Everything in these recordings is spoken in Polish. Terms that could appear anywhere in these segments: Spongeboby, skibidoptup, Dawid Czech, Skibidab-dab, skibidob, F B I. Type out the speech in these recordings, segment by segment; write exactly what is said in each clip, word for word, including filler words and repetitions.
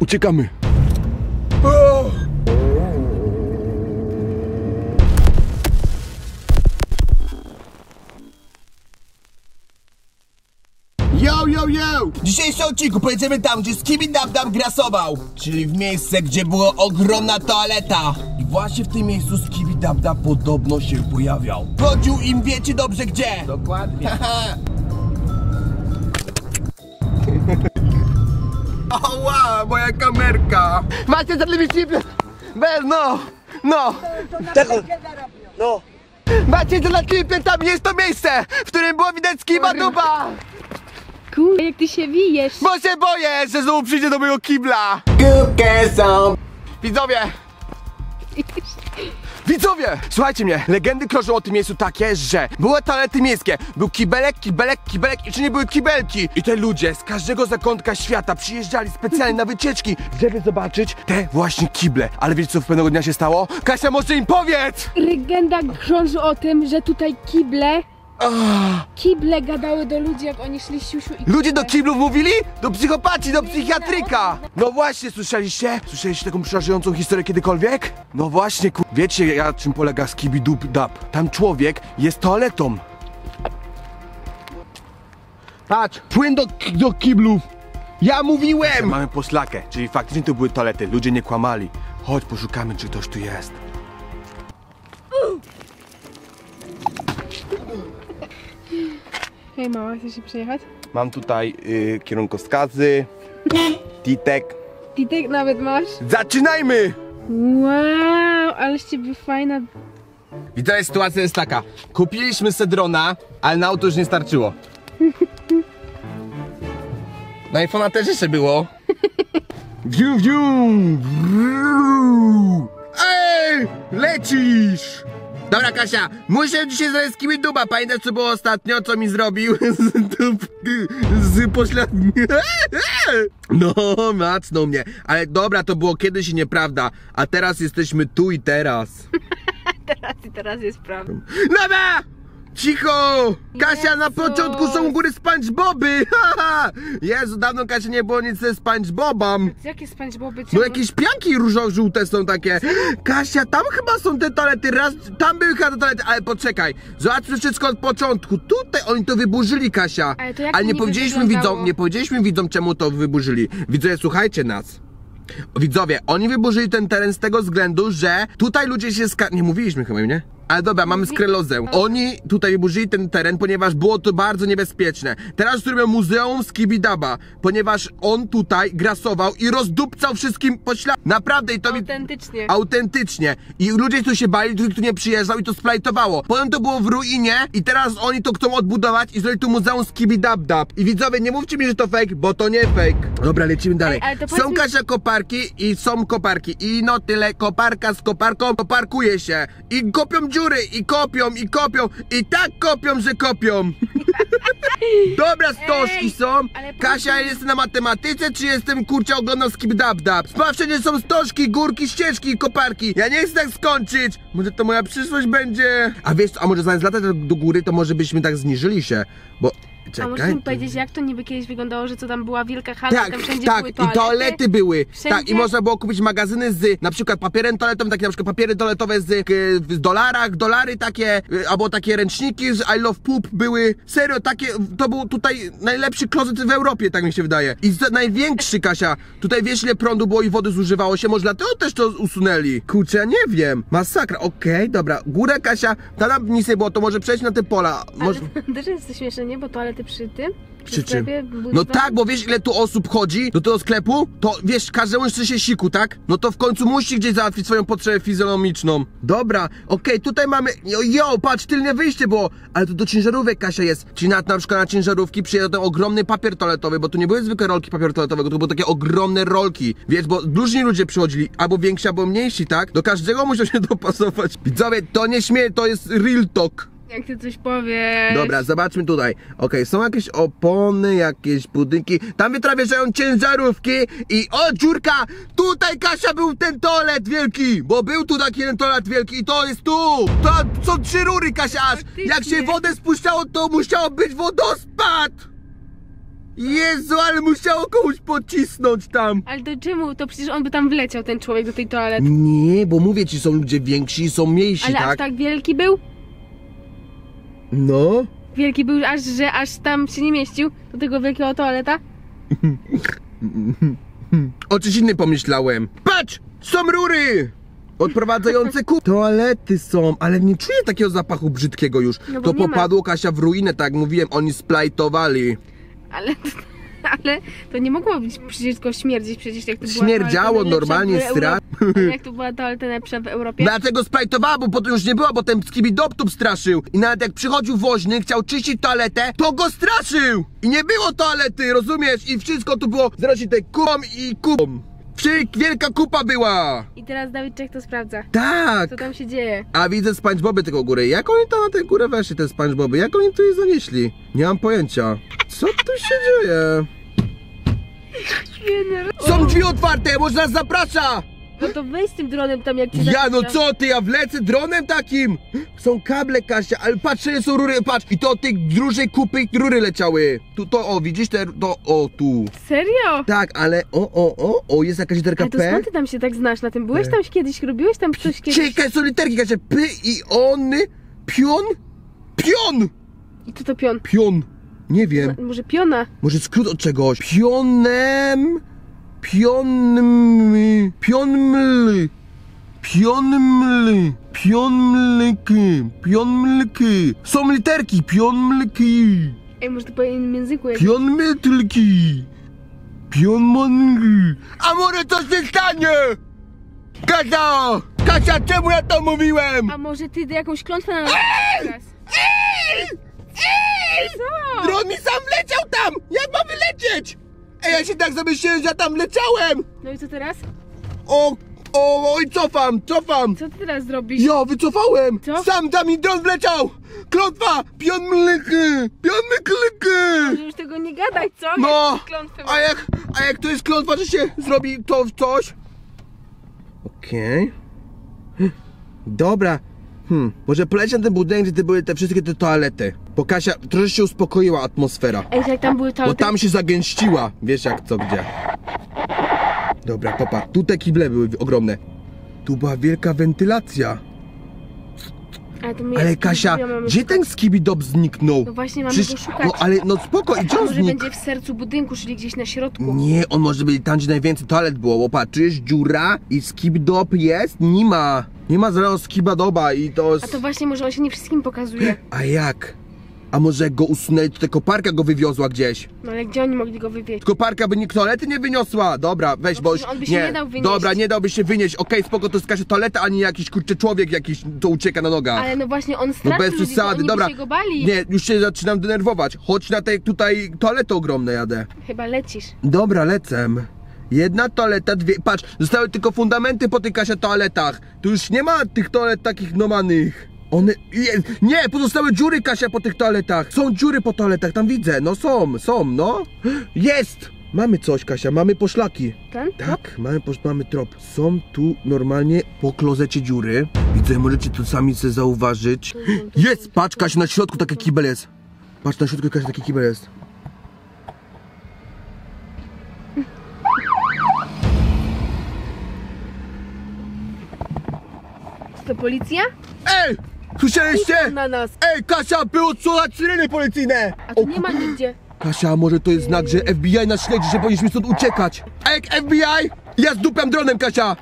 Uciekamy. O! Yo, yo, yo! W dzisiejszym odcinku pojedziemy tam, gdzie Skibidab-dab grasował, czyli w miejsce, gdzie była ogromna toaleta. I właśnie w tym miejscu Skibidab-dab podobno się pojawiał. Chodził im wiecie dobrze gdzie. Dokładnie. Ała, moja kamerka! Macie zarobić bez no! No! No! Macie zarobić, tam jest to miejsce, w którym było widać skibadoba! Kurde, jak ty się wijesz! Bo się boję, że znowu przyjdzie do mojego kibla! Widzowie! Widzowie! Słuchajcie mnie, legendy krążą o tym miejscu takie, że były toalety miejskie, był kibelek, kibelek, kibelek i czy nie były kibelki. I te ludzie z każdego zakątka świata przyjeżdżali specjalnie na wycieczki, żeby zobaczyć te właśnie kible. Ale wiecie co w pewnego dnia się stało? Kasia, może im powiedz! Legenda krąży o tym, że tutaj kible... Oh. Kible gadały do ludzi, jak oni szli siusiu i... Ludzie do kiblów mówili? Do psychopatii, do psychiatryka! No właśnie, słyszeliście? Słyszeliście taką przerażającą historię kiedykolwiek? No właśnie, ku... Wiecie, na czym polega skibidub-dab? Tam człowiek jest toaletą. Patrz, płyn do, do kiblów. Ja mówiłem! Mamy poszlakę, czyli faktycznie to były toalety. Ludzie nie kłamali. Chodź, poszukamy, czy ktoś tu jest. Hej mała, chcesz się przejechać? Mam tutaj y, kierunkowskazy, titek. Titek nawet masz? Zaczynajmy! Wow, aleście by fajna. I teraz sytuacja jest taka. Kupiliśmy se drona, ale na auto już nie starczyło. Na iPhone'a też jeszcze było. Wiu, wiu. Ej, lecisz! Dobra Kasia, muszę dzisiaj zrobić skibidoba. Pamiętasz co było ostatnio, co mi zrobił? Z poślad... No, macnął mnie. Ale dobra, to było kiedyś i nieprawda. A teraz jesteśmy tu i teraz. Teraz i teraz jest prawda. Dobra! Cicho! Kasia, Jezu. Na początku są u góry Spongeboby! Jezu, dawno Kasia nie było nic ze Spongebobem. Jakie Spongeboby? No jakieś pianki różowo-żółte są takie. Kasia, tam chyba są te toalety, raz, tam były chyba te toalety, ale poczekaj. Zobaczmy wszystko od początku. Tutaj oni to wyburzyli, Kasia. Ale, to jak ale nie, powiedzieliśmy widzom, nie powiedzieliśmy widzom, czemu to wyburzyli. Widzowie, słuchajcie nas. Widzowie, oni wyburzyli ten teren z tego względu, że tutaj ludzie się ska... Nie mówiliśmy chyba, nie? Ale dobra, mamy skrelozę. Oni tutaj wyburzyli ten teren, ponieważ było to bardzo niebezpieczne. Teraz robią muzeum Skibidaba, ponieważ on tutaj grasował i rozdupcał wszystkim pośladki. Naprawdę i to... Autentycznie. Mi... Autentycznie. I ludzie tu się bali, którzy tu nie przyjeżdżał i to splajtowało. Potem to było w ruinie i teraz oni to chcą odbudować i zrobili tu muzeum Skibidab-dab. I widzowie, nie mówcie mi, że to fake, bo to nie fake. Dobra, lecimy dalej. Ej, są Kasia koparki i są koparki. I no tyle, koparka z koparką koparkuje się. I kopią dziurę. I kopią, i kopią, i tak kopią, że kopią. Dobra, stożki ej, są. Kasia, jest na matematyce, czy jestem kurczę oglądam skibidab-dab? Wszędzie są stożki, górki, ścieżki i koparki. Ja nie chcę tak skończyć. Może to moja przyszłość będzie. A wiesz co, a może zamiast latać do góry, to może byśmy tak zniżyli się, bo... Czekaj. A możesz mi powiedzieć, jak to niby kiedyś wyglądało, że co tam była wielka hala, tak, tam wszędzie tak, były toalety? Tak, i toalety były. Wszędzie? Tak, i można było kupić magazyny z na przykład papierem toaletowym, takie na przykład papiery toaletowe z, w dolarach, dolary takie, albo takie ręczniki z I love poop były. Serio, takie, to był tutaj najlepszy klozet w Europie, tak mi się wydaje. I największy, Kasia, tutaj wiesz ile prądu było i wody zużywało się, może dlatego też to usunęli. Kurczę, ja nie wiem. Masakra, okej, okay, dobra. Górę, Kasia, tam nic nie było, to może przejść na te pola. Może... Ale też jest to śmieszne, nie? Bo toalety przy tym? Przy, przy czym? No tak, bo wiesz ile tu osób chodzi do tego sklepu? To wiesz, każdemu jeszcze się siku, tak? No to w końcu musi gdzieś załatwić swoją potrzebę fizjonomiczną. Dobra, okej, okay, tutaj mamy... Jo, jo, patrz, tylne wyjście było! Ale to do ciężarówek, Kasia, jest. Czyli na, na przykład na ciężarówki przyjeżdżał ten ogromny papier toaletowy, bo tu nie były zwykłe rolki papieru toaletowego, to były takie ogromne rolki. Wiesz, bo różni ludzie przychodzili, albo więksi, albo mniejsi, tak? Do każdego musiał się dopasować. Widzowie, to nie śmieję, to jest real talk. Jak ty coś powiesz. Dobra, zobaczmy tutaj. Okej, okay, są jakieś opony, jakieś budynki. Tam wytrawiają ciężarówki i o dziurka! Tutaj Kasia był ten toalet wielki! Bo był tu taki ten toalet wielki i to jest tu! To są trzy rury, Kasia! Aż. Jak się wodę spuszczało, to musiało być wodospad! Jezu, ale musiało komuś pocisnąć tam. Ale do czemu? To przecież on by tam wleciał, ten człowiek, do tej toalety. Nie, bo mówię ci, są ludzie więksi, są mniejsi, ale tak? Ale aż tak wielki był? No. Wielki był, aż że aż tam się nie mieścił, do tego wielkiego toaleta? O czymś innym pomyślałem. Patrz! Są rury! Odprowadzające kup. Toalety są, ale nie czuję takiego zapachu brzydkiego już. No to popadło, ma. Kasia, w ruinę, tak jak mówiłem, oni splajtowali. Ale to, ale to nie mogło być przecież tylko śmierdzić, przecież jak to była śmierdziało normalnie, strach. Jak to była toaleta najlepsza w Europie? Dlatego splajtowała, bo potem już nie była, bo ten skibidoptup straszył. I nawet jak przychodził woźny, chciał czyścić toaletę, to go straszył! I nie było toalety, rozumiesz? I wszystko tu było zrośnięte kupą i kupą. Wielka kupa była! I teraz Dawid Czech to sprawdza. Tak! Co tam się dzieje? A widzę Spongeboby tego góry. Jak oni tam na tę górę weszli, te Spongeboby? Jak oni tu je zanieśli? Nie mam pojęcia. Co tu się dzieje? Są drzwi otwarte! Może nas zaprasza! No to weź z tym dronem tam, jak ci zaprasza. Ja, no co ty? Ja wlecę dronem takim! Są kable, Kasia, ale patrz, że są rury, patrz! I to od tej dużej kupy rury leciały. Tu, to, o, widzisz? Te, to, o, tu. Serio? Tak, ale, o, o, o, o, jest jakaś literka P. Ale to skąd ty tam się tak znasz na tym? Byłeś tam kiedyś, robiłeś tam coś kiedyś? Ciekawe są literki, Kasia. P i on, pion, pion! I co to pion? Pion, nie wiem. No, może piona? Może skrót od czegoś. Pionem... Pionmly, pionmly, pionmly, pionmlyki, pionmlyki. Są literki, pionmlyki. Ej, może to po innym języku jest. Pionmytlki, pionmongli. A może coś się stanie? Kasia, Kasia, czemu ja to mówiłem? A może ty jakąś klątwę na nas teraz? Ej! Ej! Co? Dron mi sam wleciał tam! Jak mam wylecieć? Ej, ja się tak zamyśliłem, że ja tam leciałem! No i co teraz? O, o, oj, cofam, cofam! Co ty teraz zrobisz? Ja wycofałem! Co? Sam tam mi dron wleciał! Klątwa! Pionmlyki! Pionmykliki! Może już tego nie gadać, co? No! A jak, a jak to jest klątwa, że się zrobi to w coś? Okej... Okay. Dobra. Hmm, może polecieć na ten budynek, gdzie były te wszystkie te toalety. Bo Kasia trochę się uspokoiła atmosfera. Ej, jak tam były toalety? Bo tam się zagęściła, wiesz jak co gdzie. Dobra, popatrz, tu te kible były ogromne. Tu była wielka wentylacja. Ale, to ale Kasia, gdzie ten skibidop zniknął? No właśnie, mamy Przecież, go szukać. No ale no spoko, i on może będzie w sercu budynku, czyli gdzieś na środku. Nie, on może być tam, gdzie najwięcej toalet było. Bo patrzysz, dziura i skibidop jest, nie ma. Nie ma zero skibidoba i to jest... A to właśnie, może on się nie wszystkim pokazuje. A jak? A może go usunęli, to ta koparka go wywiozła gdzieś? No ale gdzie oni mogli go wywieźć? Koparka by nikt toalety nie wyniosła! Dobra, weź, no, bo już... on by się nie, nie dał wynieść. Dobra, nie dałby się wynieść. Okej, okay, spoko, to jest Kasia toaleta, a nie jakiś kurczę człowiek jakiś, to ucieka na nogach. Ale no właśnie, on straszył no, bez ludzi, bo oni dobra. By się go bali. Nie, już się zaczynam denerwować. Chodź na tej tutaj toalety ogromne jadę. Chyba lecisz. Dobra, lecę. Jedna toaleta, dwie... Patrz, zostały tylko fundamenty po tych, Kasia, toaletach. Tu już nie ma tych toalet takich normalnych. One... Nie, pozostały dziury, Kasia, po tych toaletach. Są dziury po toaletach, tam widzę. No są, są, no. Jest! Mamy coś, Kasia, mamy poszlaki. Ten? Tak, mamy, posz... mamy trop. Są tu normalnie po klozecie dziury. Widzę, możecie to sami sobie zauważyć. Jest! Patrz, Kasia, na środku taki kibel jest. Patrz, na środku, Kasia, taki kibel jest. To policja? Ej! Słyszeliście? Na nas. Ej, Kasia, było słychać syreny policyjne! A tu o, nie ma nigdzie. Kasia, może to jest znak, że F B I nas śledzi, że powinniśmy stąd uciekać. Ej, F B I! Ja z dupem dronem, Kasia!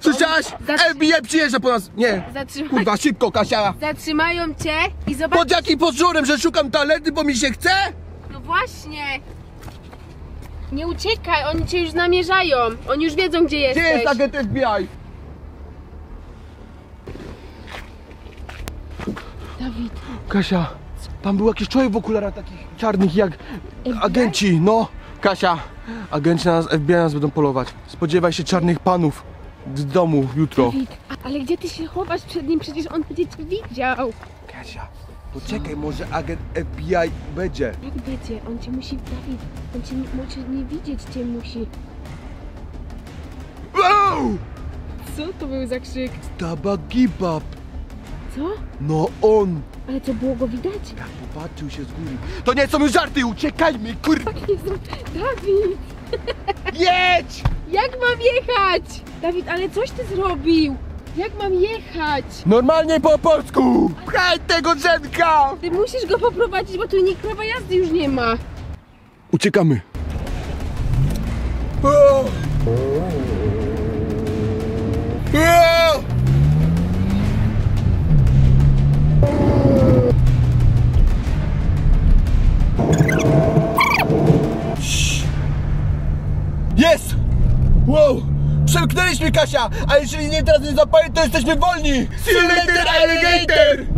Słyszałaś? Zatrzy... F B I przyjeżdża po nas! Nie! Zatrzymaj... Kurwa, szybko, Kasia! Zatrzymają cię i zobacz... Pod jakim pozorem, że szukam toalety, bo mi się chce? No właśnie! Nie uciekaj, oni cię już namierzają. Oni już wiedzą, gdzie jesteś. Gdzie jest agent F B I? Dawid. Kasia, tam był jakiś człowiek w okularach takich czarnych jak F B I? Agenci, no. Kasia, agenci na nas, F B I nas będą polować. Spodziewaj się czarnych panów z domu jutro. Dawid, ale gdzie ty się chowasz przed nim? Przecież on będzie cię widział. Kasia, poczekaj, może agent F B I będzie. Jak będzie? On cię musi, Dawid, on cię nie, może nie widzieć, cię musi. Wow! Co to był za krzyk? Skibidab-dab. Co? No on! Ale co, było go widać? Tak, popatrzył się z góry. To nie są już żarty, uciekajmy, kur... Tak nie są... Dawid! Jedź! Jak mam jechać? Dawid, ale coś ty zrobił! Jak mam jechać? Normalnie po polsku! Pchaj tego drzemka! Ty musisz go poprowadzić, bo tu nikt prawa jazdy już nie ma. Uciekamy. O! O! Jest! Wow! Przemknęliśmy, Kasia! A jeżeli nie, teraz nie zapalę, to jesteśmy wolni! See you later, alligator!